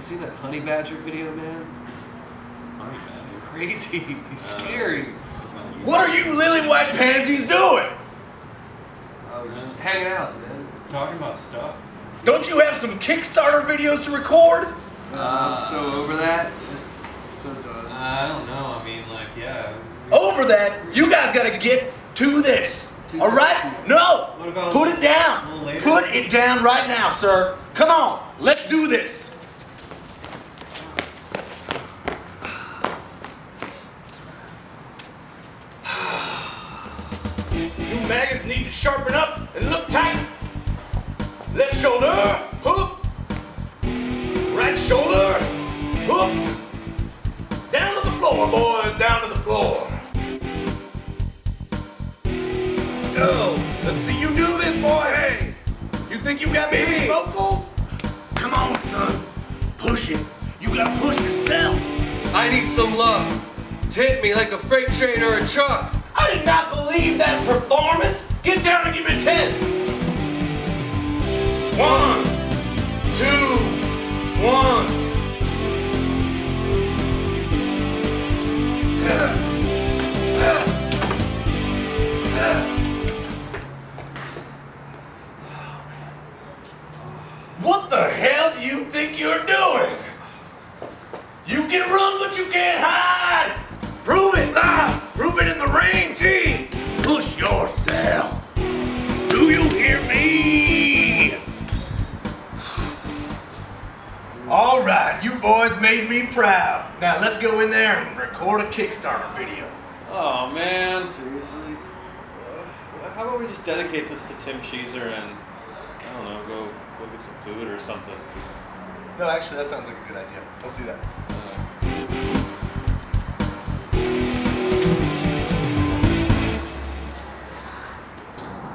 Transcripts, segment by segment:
you see that honey badger video, man? Honey badger? He's crazy. He's scary. What are you lily white pansies doing? Oh, just hanging out, man. Talking about stuff. Don't you have some Kickstarter videos to record? I'm so over that. So done. I don't know. I mean, like, yeah. Over that? You guys gotta get to this. All right? No. What about put it down. Put it down right now, sir. Come on. Let's do this. You maggots need to sharpen up and look tight. Left shoulder, hook. Right shoulder, hook. Down to the floor, boys. Down to the floor. Go. Let's see you do this, boy. Hey, you think you got baby vocals? Come on, son. Push it. You gotta push yourself. I need some love. Tip me like a freight train or a truck. I did not believe that performance. Get down and give me 10. 1, 2, 1. What the hell do you think you're doing? You can run, but you can't hide. Prove it. Prove it in the ring, G. Push yourself. Do you hear me? All right, you boys made me proud. Now let's go in there and record a Kickstarter video. Oh man, seriously? How about we just dedicate this to Tim Scheeser and, I don't know, go get some food or something? No, actually that sounds like a good idea. Let's do that.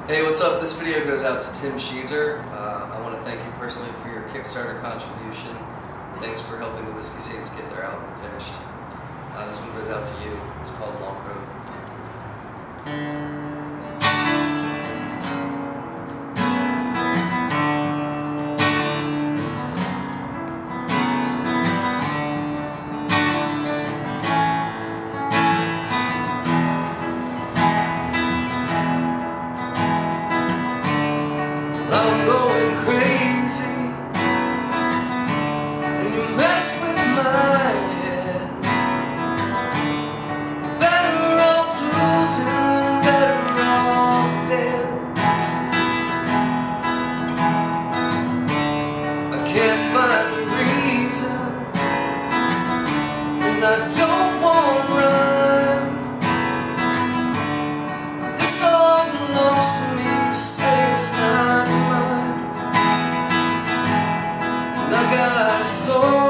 Hey, what's up? This video goes out to Tim Scheeser. I want to thank you personally for your Kickstarter contribution. Thanks for helping the Whiskey Saints get their album finished. This one goes out to you. It's called Long Road. I don't want to run, but this all belongs to me, you say it's not mine, and I got a soul.